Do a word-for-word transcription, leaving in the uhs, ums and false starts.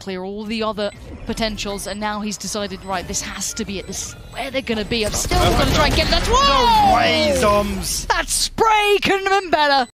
clear all the other potentials, and now he's decided, right, this has to be it. This is where they're gonna be. I'm still oh gonna try and get that. Whoa! No way, zombs! That spray couldn't have been better!